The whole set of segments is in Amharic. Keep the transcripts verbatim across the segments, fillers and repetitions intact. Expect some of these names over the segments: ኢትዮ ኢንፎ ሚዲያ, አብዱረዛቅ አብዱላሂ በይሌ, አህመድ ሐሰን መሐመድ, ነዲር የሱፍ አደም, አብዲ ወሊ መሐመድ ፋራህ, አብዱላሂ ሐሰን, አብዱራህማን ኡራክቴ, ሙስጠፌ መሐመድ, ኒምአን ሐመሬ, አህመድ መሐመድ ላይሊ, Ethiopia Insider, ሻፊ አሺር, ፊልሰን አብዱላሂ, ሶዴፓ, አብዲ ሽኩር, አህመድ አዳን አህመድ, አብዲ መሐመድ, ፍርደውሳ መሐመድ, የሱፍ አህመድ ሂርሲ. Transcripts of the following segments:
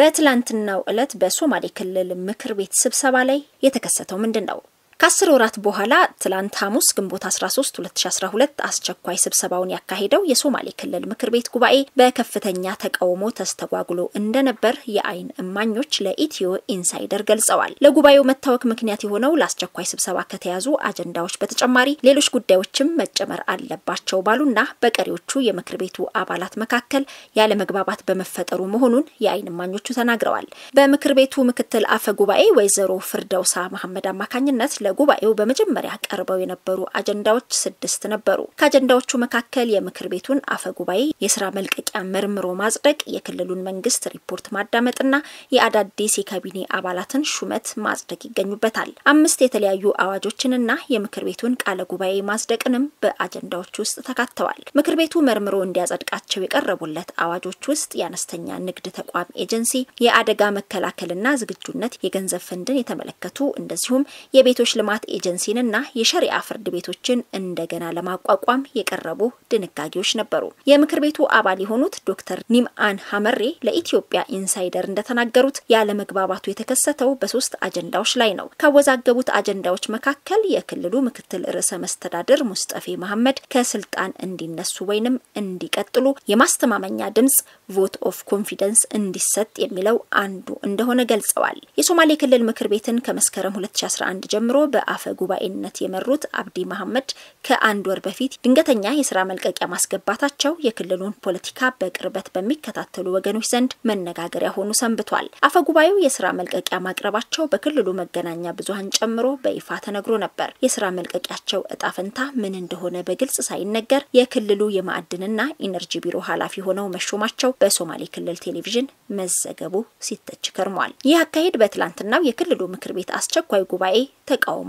በትላንትናው ዕለት በሶማሌ ክልል ምክር ቤት ስብሰባ ላይ የተከሰተው ምንድነው? ከአስር ወራት በኋላ ትላንት ሐሙስ ግንቦት አስራ ሶስት ሁለት ሺህ አስራ ሁለት አስቸኳይ ስብሰባውን ያካሄደው የሶማሌ ክልል ምክር ቤት ጉባኤ በከፍተኛ ተቃውሞ ተስተጓጉሎ እንደነበር የአይን እማኞች ለኢትዮ ኢንሳይደር ገልጸዋል። ለጉባኤው መታወክ ምክንያት የሆነው ለአስቸኳይ ስብሰባ ከተያዙ አጀንዳዎች በተጨማሪ ሌሎች ጉዳዮችም መጨመር አለባቸው ባሉና በቀሪዎቹ የምክር ቤቱ አባላት መካከል ያለ መግባባት በመፈጠሩ መሆኑን የአይን እማኞቹ ተናግረዋል። በምክር ቤቱ ምክትል አፈ ጉባኤ ወይዘሮ ፍርደውሳ መሐመድ አማካኝነት ጉባኤው በመጀመሪያ ቀርበው የነበሩ አጀንዳዎች ስድስት ነበሩ። ከአጀንዳዎቹ መካከል የምክር ቤቱን አፈጉባኤ የሥራ መልቀቂያ መርምሮ ማጽደቅ፣ የክልሉን መንግስት ሪፖርት ማዳመጥና የአዳዲስ የካቢኔ አባላትን ሹመት ማጽደቅ ይገኙበታል። አምስት የተለያዩ አዋጆችንና የምክር ቤቱን ቃለ ጉባኤ ማጽደቅንም በአጀንዳዎች ውስጥ ተካተዋል። ምክር ቤቱ መርምሮ እንዲያጸድቃቸው የቀረቡለት አዋጆች ውስጥ የአነስተኛ ንግድ ተቋም ኤጀንሲ፣ የአደጋ መከላከልና ዝግጁነት የገንዘብ ፈንድን የተመለከቱ እንደዚሁም የቤቶች ልማት ኤጀንሲንና የሸሪዓ ፍርድ ቤቶችን እንደገና ለማቋቋም የቀረቡ ድንጋጌዎች ነበሩ። የምክር ቤቱ አባል የሆኑት ዶክተር ኒምአን ሐመሬ ለኢትዮጵያ ኢንሳይደር እንደተናገሩት ያለመግባባቱ የተከሰተው በሶስት አጀንዳዎች ላይ ነው። ካወዛገቡት አጀንዳዎች መካከል የክልሉ ምክትል ርዕሰ መስተዳድር ሙስጠፌ መሐመድ ከስልጣን እንዲነሱ ወይንም እንዲቀጥሉ የማስተማመኛ ድምጽ ቮት ኦፍ ኮንፊደንስ እንዲሰጥ የሚለው አንዱ እንደሆነ ገልጸዋል። የሶማሌ ክልል ምክር ቤትን ከመስከረም ሁለት ሺህ አስራ አንድ ጀምሮ በአፈ ጉባኤነት የመሩት አብዲ መሐመድ ከአንድ ወር በፊት ድንገተኛ የሥራ መልቀቂያ ማስገባታቸው የክልሉን ፖለቲካ በቅርበት በሚከታተሉ ወገኖች ዘንድ መነጋገሪያ ሆኑ ሰንብቷል። አፈ ጉባኤው የሥራ መልቀቂያ ማቅረባቸው በክልሉ መገናኛ ብዙሃን ጨምሮ በይፋ ተነግሮ ነበር። የሥራ መልቀቂያቸው ዕጣ ፈንታ ምን እንደሆነ በግልጽ ሳይነገር የክልሉ የማዕድንና ኢነርጂ ቢሮ ኃላፊ ሆነው መሾማቸው በሶማሌ ክልል ቴሌቪዥን መዘገቡ ሲተች ከርሟል። ይህ አካሄድ በትላንትናው የክልሉ ምክር ቤት አስቸኳይ ጉባኤ ተቃውሞ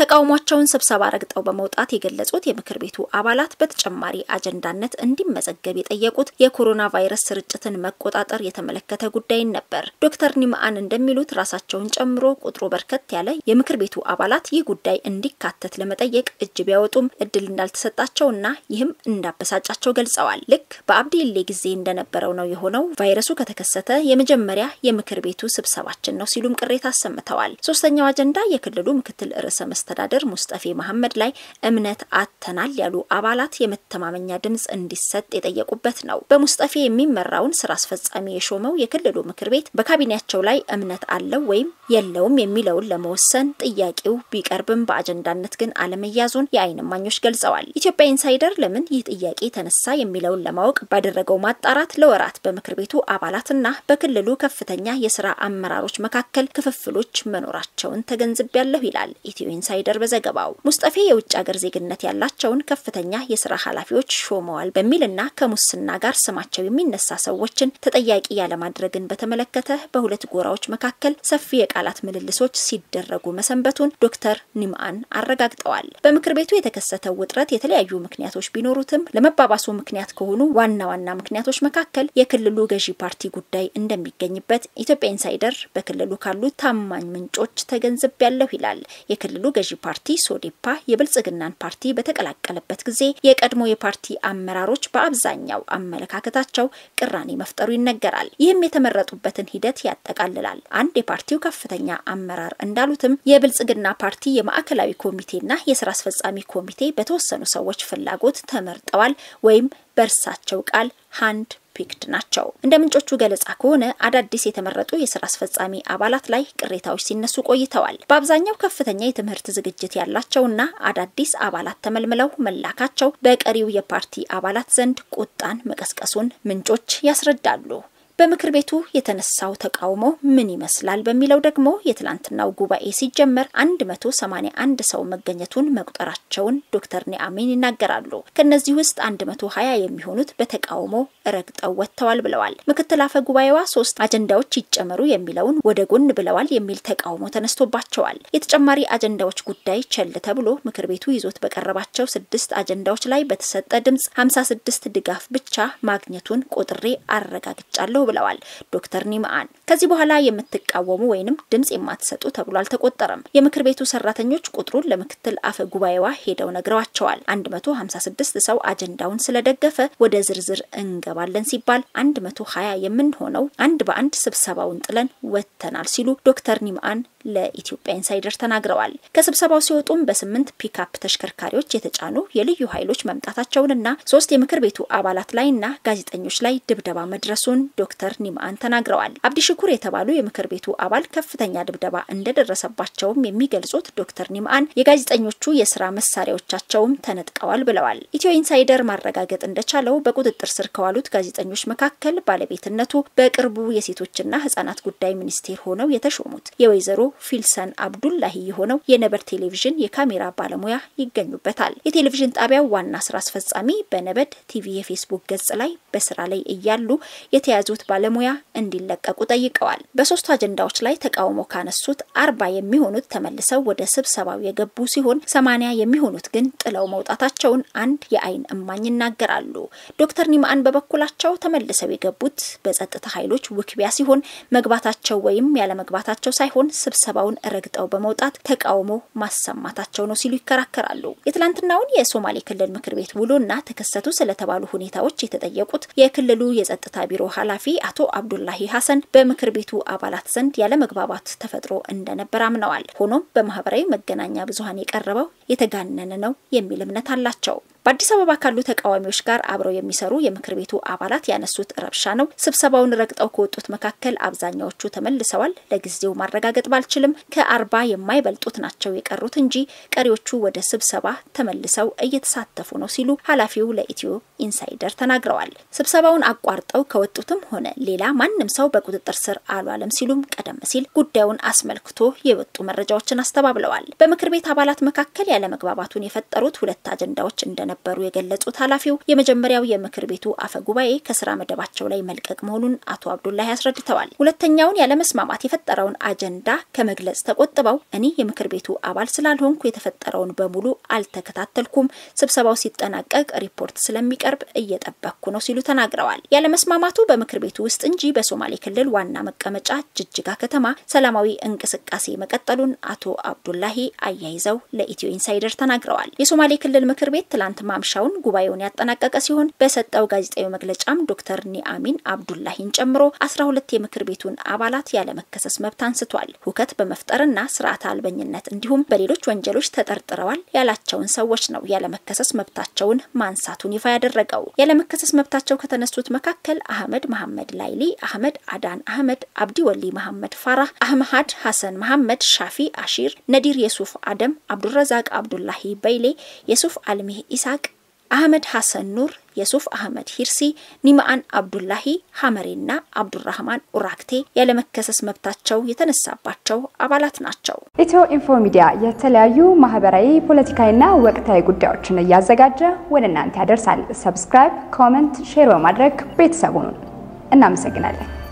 ተቃውሟቸውን ስብሰባ ረግጠው በመውጣት የገለጹት የምክር ቤቱ አባላት በተጨማሪ አጀንዳነት እንዲመዘገብ የጠየቁት የኮሮና ቫይረስ ስርጭትን መቆጣጠር የተመለከተ ጉዳይን ነበር። ዶክተር ኒምአን እንደሚሉት ራሳቸውን ጨምሮ ቁጥሩ በርከት ያለ የምክር ቤቱ አባላት ይህ ጉዳይ እንዲካተት ለመጠየቅ እጅ ቢያወጡም እድል እንዳልተሰጣቸውና ይህም እንዳበሳጫቸው ገልጸዋል። ልክ በአብዲሌ ጊዜ እንደነበረው ነው የሆነው፣ ቫይረሱ ከተከሰተ የመጀመሪያ የምክር ቤቱ ስብሰባችን ነው ሲሉም ቅሬታ አሰምተዋል። ሶስተኛው አጀንዳ የክልሉ ምክትል ርዕሰ መስተዳድር ሙስጠፌ መሐመድ ላይ እምነት አተናል ያሉ አባላት የመተማመኛ ድምጽ እንዲሰጥ የጠየቁበት ነው። በሙስጠፌ የሚመራውን ስራ አስፈጻሚ የሾመው የክልሉ ምክር ቤት በካቢኔያቸው ላይ እምነት አለው ወይም የለውም የሚለውን ለመወሰን ጥያቄው ቢቀርብም በአጀንዳነት ግን አለመያዙን የአይን እማኞች ገልጸዋል። ኢትዮጵያ ኢንሳይደር ለምን ይህ ጥያቄ ተነሳ የሚለውን ለማወቅ ባደረገው ማጣራት ለወራት በምክር ቤቱ አባላትና በክልሉ ከፍተኛ የስራ አመራሮች መካከል ክፍፍሎች መኖራቸውን ተገንዝቤያለሁ ይላል ኢትዮ ኢንሳይደር በዘገባው። ሙስጠፌ የውጭ ሀገር ዜግነት ያላቸውን ከፍተኛ የሥራ ኃላፊዎች ሾመዋል በሚልና ከሙስና ጋር ስማቸው የሚነሳ ሰዎችን ተጠያቂ ያለማድረግን በተመለከተ በሁለት ጎራዎች መካከል ሰፊ የቃላት ምልልሶች ሲደረጉ መሰንበቱን ዶክተር ኒምአን አረጋግጠዋል። በምክር ቤቱ የተከሰተው ውጥረት የተለያዩ ምክንያቶች ቢኖሩትም ለመባባሱ ምክንያት ከሆኑ ዋና ዋና ምክንያቶች መካከል የክልሉ ገዢ ፓርቲ ጉዳይ እንደሚገኝበት ኢትዮጵያ ኢንሳይደር በክልሉ ካሉ ታማኝ ምንጮች ተገንዝቤያለሁ ይላል። የክልሉ ገዢ ፓርቲ ሶዴፓ የብልጽግናን ፓርቲ በተቀላቀለበት ጊዜ የቀድሞ የፓርቲ አመራሮች በአብዛኛው አመለካከታቸው ቅራኔ መፍጠሩ ይነገራል። ይህም የተመረጡበትን ሂደት ያጠቃልላል። አንድ የፓርቲው ከፍተኛ አመራር እንዳሉትም የብልጽግና ፓርቲ የማዕከላዊ ኮሚቴና የስራ አስፈጻሚ ኮሚቴ በተወሰኑ ሰዎች ፍላጎት ተመርጠዋል ወይም በእርሳቸው ቃል ሃንድ picked nacho. እንደምንጮቹ ገለጻ ከሆነ አዳዲስ የተመረጡ የሥራ አስፈጻሚ አባላት ላይ ቅሬታዎች ሲነሱ ቆይተዋል። በአብዛኛው ከፍተኛ የትምህርት ዝግጅት ያላቸውና አዳዲስ አባላት ተመልምለው መላካቸው በቀሪው የፓርቲ አባላት ዘንድ ቁጣን መቀስቀሱን ምንጮች ያስረዳሉ። በምክር ቤቱ የተነሳው ተቃውሞ ምን ይመስላል በሚለው ደግሞ የትላንትናው ጉባኤ ሲጀመር መቶ ሰማንያ አንድ ሰው መገኘቱን መቁጠራቸውን ዶክተር ኒአሚን ይናገራሉ። ከነዚህ ውስጥ መቶ ሃያ የሚሆኑት በተቃውሞ ረግጠው ወጥተዋል ብለዋል። ምክትል አፈ ጉባኤዋ ሶስት አጀንዳዎች ይጨመሩ የሚለውን ወደ ጎን ብለዋል የሚል ተቃውሞ ተነስቶባቸዋል። የተጨማሪ አጀንዳዎች ጉዳይ ቸል ተብሎ ምክር ቤቱ ይዞት በቀረባቸው ስድስት አጀንዳዎች ላይ በተሰጠ ድምጽ ሃምሳ ስድስት ድጋፍ ብቻ ማግኘቱን ቆጥሬ አረጋግጫለሁ ብለዋል ዶክተር ኒማን። ከዚህ በኋላ የምትቃወሙ ወይንም ድምጽ የማትሰጡ ተብሎ አልተቆጠረም። የምክር ቤቱ ሰራተኞች ቁጥሩን ለምክትል አፈ ጉባኤዋ ሄደው ነግረዋቸዋል። መቶ ሃምሳ ስድስት ሰው አጀንዳውን ስለደገፈ ወደ ዝርዝር እንገባለን ሲባል መቶ ሃያ የምንሆነው አንድ በአንድ ስብሰባውን ጥለን ወተናል ሲሉ ዶክተር ኒማን ለኢትዮጵያ ኢንሳይደር ተናግረዋል። ከስብሰባው ሲወጡም በስምንት ፒክአፕ ተሽከርካሪዎች የተጫኑ የልዩ ኃይሎች መምጣታቸውንና ሶስት የምክር ቤቱ አባላት ላይና ጋዜጠኞች ላይ ድብደባ መድረሱን ዶክተር ኒማን ተናግረዋል። አብዲ ሽኩር የተባሉ የምክር ቤቱ አባል ከፍተኛ ድብደባ እንደደረሰባቸው የሚገልጹት ዶክተር ኒማን የጋዜጠኞቹ የሥራ መሳሪያዎቻቸውም ተነጥቀዋል ብለዋል። ኢትዮ ኢንሳይደር ማረጋገጥ እንደቻለው በቁጥጥር ስር ከዋሉት ጋዜጠኞች መካከል ባለቤትነቱ በቅርቡ የሴቶችና ሕፃናት ጉዳይ ሚኒስቴር ሆነው የተሾሙት የወይዘሮ ፊልሰን አብዱላሂ የሆነው የነበር ቴሌቪዥን የካሜራ ባለሙያ ይገኙበታል። የቴሌቪዥን ጣቢያው ዋና ስራ አስፈጻሚ በነበድ ቲቪ የፌስቡክ ገጽ ላይ በስራ ላይ እያሉ የተያዙት ባለሙያ እንዲለቀቁ ጠይቀዋል። በሶስቱ አጀንዳዎች ላይ ተቃውሞ ካነሱት አርባ የሚሆኑት ተመልሰው ወደ ስብሰባው የገቡ ሲሆን ሰማንያ የሚሆኑት ግን ጥለው መውጣታቸውን አንድ የአይን እማኝ ይናገራሉ። ዶክተር ኒማን በበኩላቸው ተመልሰው የገቡት በጸጥታ ኃይሎች ውክቢያ ሲሆን መግባታቸው ወይም ያለ መግባታቸው ሳይሆን ሰባውን ረግጠው በመውጣት ተቃውሞ ማሰማታቸው ነው ሲሉ ይከራከራሉ። የትላንትናውን የሶማሌ ክልል ምክር ቤት ውሎና ተከሰቱ ስለተባሉ ሁኔታዎች የተጠየቁት የክልሉ የጸጥታ ቢሮ ኃላፊ አቶ አብዱላሂ ሐሰን በምክር ቤቱ አባላት ዘንድ ያለ መግባባት ተፈጥሮ እንደነበረ አምነዋል። ሆኖም በማህበራዊ መገናኛ ብዙሃን የቀረበው የተጋነነ ነው የሚል እምነት አላቸው። በአዲስ አበባ ካሉ ተቃዋሚዎች ጋር አብረው የሚሰሩ የምክር ቤቱ አባላት ያነሱት ረብሻ ነው። ስብሰባውን ረግጠው ከወጡት መካከል አብዛኛዎቹ ተመልሰዋል። ለጊዜው ማረጋገጥ ባልችልም ከአርባ የማይበልጡት ናቸው የቀሩት እንጂ ቀሪዎቹ ወደ ስብሰባ ተመልሰው እየተሳተፉ ነው ሲሉ ኃላፊው ለኢትዮ ኢንሳይደር ተናግረዋል። ስብሰባውን አቋርጠው ከወጡትም ሆነ ሌላ ማንም ሰው በቁጥጥር ስር አልዋለም ሲሉም ቀደም ሲል ጉዳዩን አስመልክቶ የወጡ መረጃዎችን አስተባብለዋል። በምክር ቤት አባላት መካከል ያለ መግባባቱን የፈጠሩት ሁለት አጀንዳዎች እንደነበሩ ነበሩ የገለጹት ኃላፊው የመጀመሪያው የምክር ቤቱ አፈ ጉባኤ ከሥራ መደባቸው ላይ መልቀቅ መሆኑን አቶ አብዱላሂ አስረድተዋል። ሁለተኛውን ያለመስማማት የፈጠረውን አጀንዳ ከመግለጽ ተቆጥበው እኔ የምክር ቤቱ አባል ስላልሆንኩ የተፈጠረውን በሙሉ አልተከታተልኩም፣ ስብሰባው ሲጠናቀቅ ሪፖርት ስለሚቀርብ እየጠበቅኩ ነው ሲሉ ተናግረዋል። ያለመስማማቱ በምክር ቤቱ ውስጥ እንጂ በሶማሌ ክልል ዋና መቀመጫ ጅጅጋ ከተማ ሰላማዊ እንቅስቃሴ መቀጠሉን አቶ አብዱላሂ አያይዘው ለኢትዮ ኢንሳይደር ተናግረዋል። የሶማሌ ክልል ምክር ቤት ትላንት ማምሻውን ጉባኤውን ያጠናቀቀ ሲሆን በሰጠው ጋዜጣዊ መግለጫም ዶክተር ኒአሚን አብዱላሂን ጨምሮ አስራ ሁለት የምክር ቤቱን አባላት ያለ መከሰስ መብት አንስቷል። ሁከት በመፍጠርና ስርዓተ አልበኝነት እንዲሁም በሌሎች ወንጀሎች ተጠርጥረዋል ያላቸውን ሰዎች ነው ያለ መከሰስ መብታቸውን ማንሳቱን ይፋ ያደረገው። ያለ መከሰስ መብታቸው ከተነሱት መካከል አህመድ መሐመድ ላይሊ፣ አህመድ አዳን አህመድ፣ አብዲ ወሊ መሐመድ ፋራህ፣ አህመድ ሐሰን መሐመድ፣ ሻፊ አሺር፣ ነዲር የሱፍ አደም፣ አብዱረዛቅ አብዱላሂ በይሌ፣ የሱፍ አልሚ ኢሳ አህመድ ሐሰን ኑር፣ የሱፍ አህመድ ሂርሲ፣ ኒማን አብዱላሂ ሐመሪና አብዱራህማን ኡራክቴ ያለመከሰስ መብታቸው የተነሳባቸው አባላት ናቸው። ኢትዮ ኢንፎ ሚዲያ የተለያዩ ማህበራዊ፣ ፖለቲካዊና ወቅታዊ ጉዳዮችን እያዘጋጀ ወደ እናንተ ያደርሳል። ሰብስክራይብ፣ ኮሜንት፣ ሼር በማድረግ ቤተሰቡን እናመሰግናለን።